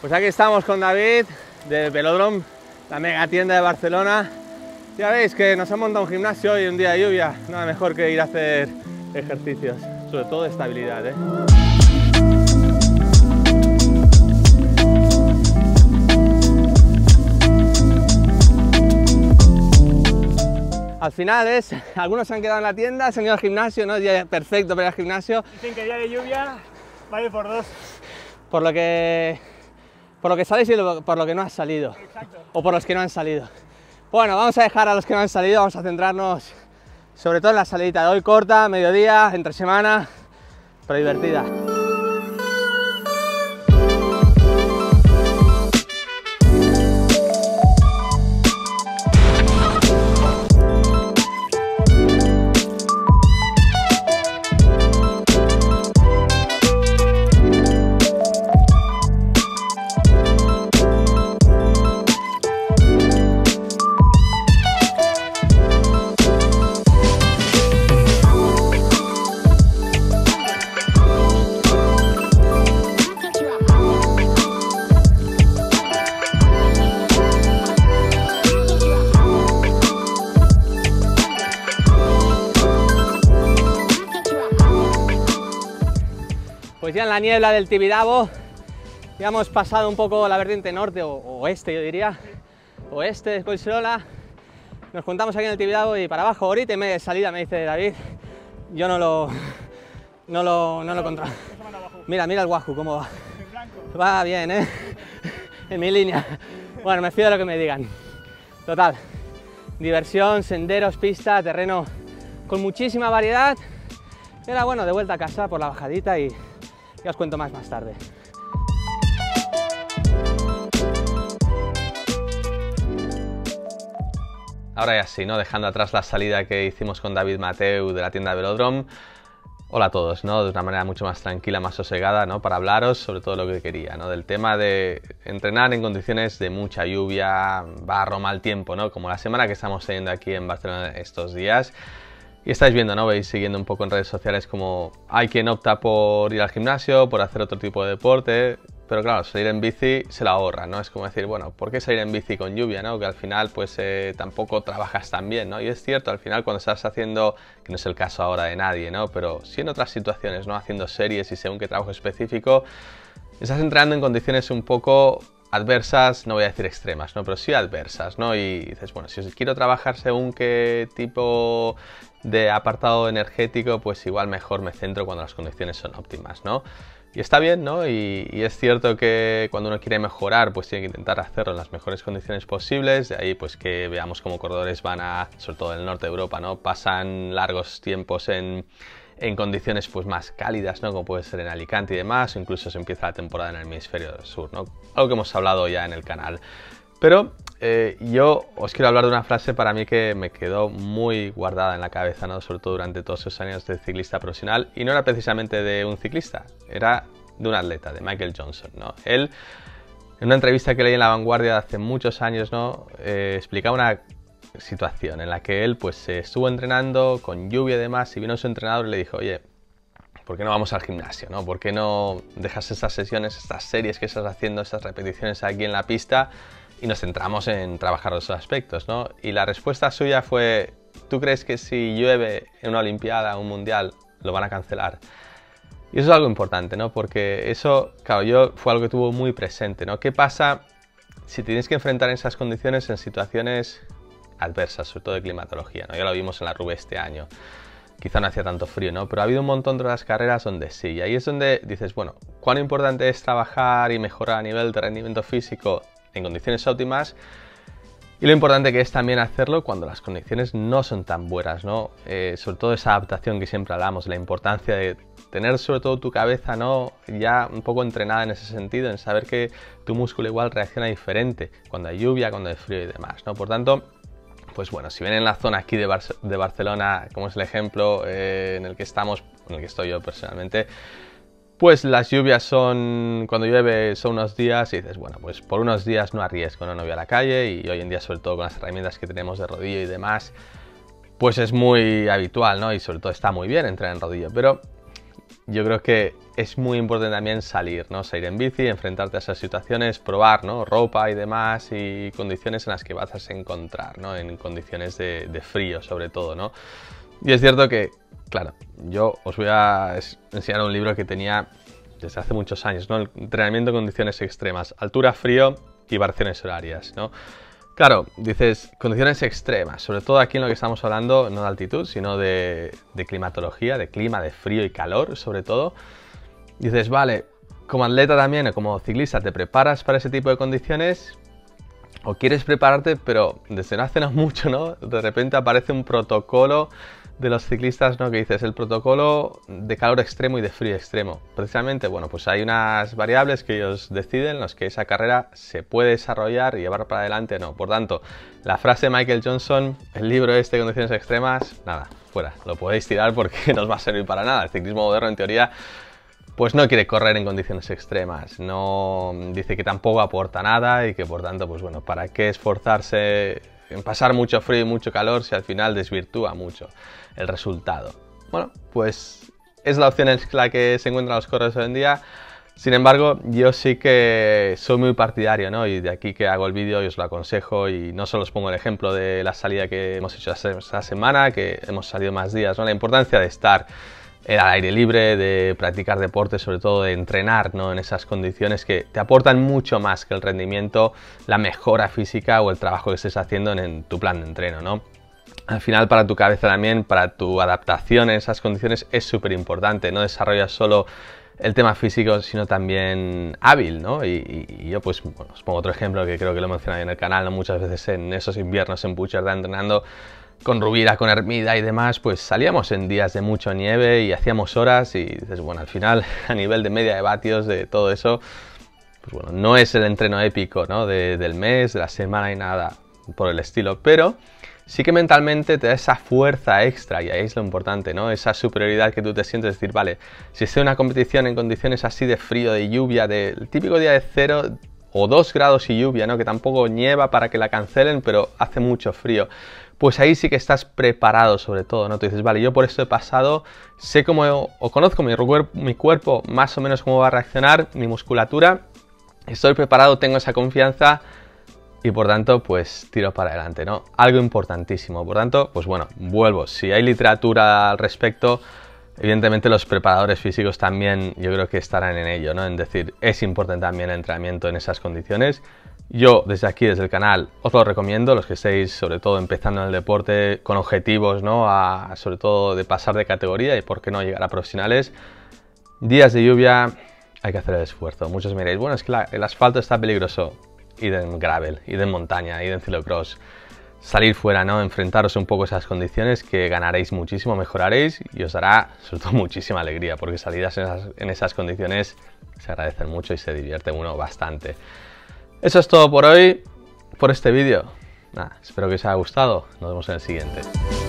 Pues aquí estamos con David de Velodrom, la mega tienda de Barcelona. Ya veis que nos han montado un gimnasio y un día de lluvia, nada mejor que ir a hacer ejercicios, sobre todo de estabilidad, ¿eh? Al final es, algunos se han quedado en la tienda, se han ido al gimnasio, ¿no? Ya perfecto para ir al gimnasio. Dicen que día de lluvia vale por dos. Por lo que sales y por lo que no has salido. Exacto. O por los que no han salido. Bueno, vamos a dejar a los que no han salido, vamos a centrarnos sobre todo en la salidita de hoy, corta, mediodía, entre semana, pero divertida. Pues ya en la niebla del Tibidabo ya hemos pasado un poco la vertiente norte o oeste, yo diría, oeste de Colserola. Nos juntamos aquí en el Tibidabo y para abajo, ahorita y media de salida, me dice David. Yo no lo controlo. Mira, mira el Wahoo cómo va. Va bien, ¿eh? En mi línea. Bueno, me fío de lo que me digan. Total, diversión, senderos, pista, terreno con muchísima variedad. Era bueno, de vuelta a casa por la bajadita y ya os cuento más tarde. Ahora ya sí, ¿no? Dejando atrás la salida que hicimos con David Mateu de la tienda Velodrom. Hola a todos, ¿no? De una manera mucho más tranquila, más sosegada, ¿no? Para hablaros sobre todo lo que quería, ¿no? Del tema de entrenar en condiciones de mucha lluvia, barro, mal tiempo, ¿no? Como la semana que estamos teniendo aquí en Barcelona estos días. Y estáis viendo, ¿no? Veis siguiendo un poco en redes sociales como hay quien opta por ir al gimnasio, por hacer otro tipo de deporte, pero claro, salir en bici se la ahorra, ¿no? Es como decir, bueno, ¿por qué salir en bici con lluvia, ¿no? Que al final pues tampoco trabajas tan bien, ¿no? Y es cierto, al final cuando estás haciendo, que no es el caso ahora de nadie, ¿no? Pero sí en otras situaciones, ¿no? Haciendo series y según qué trabajo específico, estás entrando en condiciones un poco adversas, no voy a decir extremas, ¿no? Pero sí adversas, ¿no? Y dices, bueno, si quiero trabajar según qué tipo de apartado energético, pues igual mejor me centro cuando las condiciones son óptimas, ¿no? Y está bien, ¿no? Y es cierto que cuando uno quiere mejorar, pues tiene que intentar hacerlo en las mejores condiciones posibles. De ahí, pues que veamos cómo corredores van a, sobre todo en el norte de Europa, ¿no? Pasan largos tiempos en condiciones pues más cálidas, ¿no? Como puede ser en Alicante y demás, o incluso se empieza la temporada en el hemisferio del sur, ¿no? Algo que hemos hablado ya en el canal. Pero yo os quiero hablar de una frase para mí que me quedó muy guardada en la cabeza, ¿no? Sobre todo durante todos esos años de ciclista profesional, y no era precisamente de un ciclista, era de un atleta, de Michael Johnson, ¿no? Él, en una entrevista que leí en La Vanguardia de hace muchos años, ¿no? Explicaba una situación en la que él pues se estuvo entrenando con lluvia y demás y vino su entrenador y le dijo, oye, ¿por qué no vamos al gimnasio, ¿no? ¿Por qué no dejas estas sesiones, estas series que estás haciendo, estas repeticiones aquí en la pista y nos centramos en trabajar esos aspectos, ¿no? Y la respuesta suya fue, ¿tú crees que si llueve en una olimpiada o un mundial lo van a cancelar? Y eso es algo importante, ¿no? Porque eso, claro, yo fue algo que tuvo muy presente, ¿no? ¿Qué pasa si tienes que enfrentar esas condiciones en situaciones adversas, sobre todo de climatología, ¿no? Ya lo vimos en la Roubaix este año. Quizá no hacía tanto frío, ¿no? Pero ha habido un montón de otras carreras donde sí. Y ahí es donde dices, bueno, ¿cuán importante es trabajar y mejorar a nivel de rendimiento físico en condiciones óptimas? Y lo importante que es también hacerlo cuando las condiciones no son tan buenas, ¿no? Sobre todo esa adaptación que siempre hablamos, la importancia de tener sobre todo tu cabeza, ¿no? Ya un poco entrenada en ese sentido, en saber que tu músculo igual reacciona diferente cuando hay lluvia, cuando hay frío y demás, ¿no? Por tanto, pues bueno, si ven en la zona aquí de Barcelona, como es el ejemplo en el que estamos, en el que estoy yo personalmente, pues las lluvias son, cuando llueve son unos días y dices, bueno, pues por unos días no arriesgo, no voy a la calle y hoy en día sobre todo con las herramientas que tenemos de rodillo y demás, pues es muy habitual, ¿no? Y sobre todo está muy bien entrar en rodillo, pero yo creo que es muy importante también salir, ¿no? Salir en bici, enfrentarte a esas situaciones, probar, ¿no? Ropa y demás y condiciones en las que vas a encontrar, ¿no? En condiciones de frío sobre todo, ¿no? Y es cierto que, claro, yo os voy a enseñar un libro que tenía desde hace muchos años, ¿no? El entrenamiento en condiciones extremas, altura, frío y variaciones horarias, ¿no? Claro, dices, condiciones extremas, sobre todo aquí en lo que estamos hablando, no de altitud, sino de climatología, de clima, de frío y calor, sobre todo. Dices, vale, como atleta también o como ciclista, ¿te preparas para ese tipo de condiciones? O quieres prepararte, pero desde no hace no mucho, ¿no? De repente aparece un protocolo de los ciclistas, ¿no? Que dices, el protocolo de calor extremo y de frío extremo. Precisamente, bueno, pues hay unas variables que ellos deciden, en las que esa carrera se puede desarrollar y llevar para adelante o no. Por tanto, la frase de Michael Johnson, el libro este, Condiciones Extremas, nada, fuera. Lo podéis tirar porque no os va a servir para nada. El ciclismo moderno, en teoría, pues no quiere correr en condiciones extremas, no dice que tampoco aporta nada y que por tanto, pues bueno, ¿para qué esforzarse en pasar mucho frío y mucho calor si al final desvirtúa mucho el resultado? Bueno, pues es la opción en la que se encuentran los corredores hoy en día. Sin embargo, yo sí que soy muy partidario, ¿no? Y de aquí que hago el vídeo y os lo aconsejo, y no solo os pongo el ejemplo de la salida que hemos hecho esta semana, que hemos salido más días, ¿no? La importancia de estar al aire libre, de practicar deporte, sobre todo de entrenar, ¿no? En esas condiciones que te aportan mucho más que el rendimiento, la mejora física o el trabajo que estés haciendo en tu plan de entreno, ¿no? Al final, para tu cabeza también, para tu adaptación en esas condiciones es súper importante. No desarrollas solo el tema físico, sino también hábil, ¿no? Y yo, pues, bueno, os pongo otro ejemplo que creo que lo he mencionado en el canal, ¿no? Muchas veces en esos inviernos en Puigcerdá entrenando con Rubira, con Hermida y demás, pues salíamos en días de mucha nieve y hacíamos horas y dices, bueno, al final, a nivel de media de vatios, de todo eso, pues bueno, no es el entreno épico, ¿no? Del mes, de la semana y nada por el estilo, pero sí que mentalmente te da esa fuerza extra y ahí es lo importante, ¿no? Esa superioridad que tú te sientes, decir, vale, si estoy en una competición en condiciones así de frío, de lluvia, del típico día de 0 o 2 grados y lluvia, ¿no? Que tampoco nieva para que la cancelen, pero hace mucho frío. Pues ahí sí que estás preparado sobre todo, ¿no? Tú dices, vale, yo por esto he pasado, sé cómo, o conozco mi cuerpo más o menos cómo va a reaccionar, mi musculatura, estoy preparado, tengo esa confianza y por tanto, pues tiro para adelante, ¿no? Algo importantísimo, por tanto, pues bueno, vuelvo. Si hay literatura al respecto, evidentemente los preparadores físicos también yo creo que estarán en ello, ¿no? En decir, es importante también el entrenamiento en esas condiciones. Yo desde aquí, desde el canal, os lo recomiendo, los que estéis sobre todo empezando en el deporte con objetivos, ¿no? Sobre todo de pasar de categoría y por qué no llegar a profesionales. Días de lluvia hay que hacer el esfuerzo. Muchos me diréis, bueno, es que el asfalto está peligroso. Id en gravel, id en montaña, id en ciclocross. Salir fuera, ¿no? Enfrentaros un poco a esas condiciones que ganaréis muchísimo, mejoraréis y os dará sobre todo muchísima alegría porque salidas en esas condiciones se agradecen mucho y se divierte uno bastante. Eso es todo por hoy, por este vídeo. Nada, espero que os haya gustado. Nos vemos en el siguiente.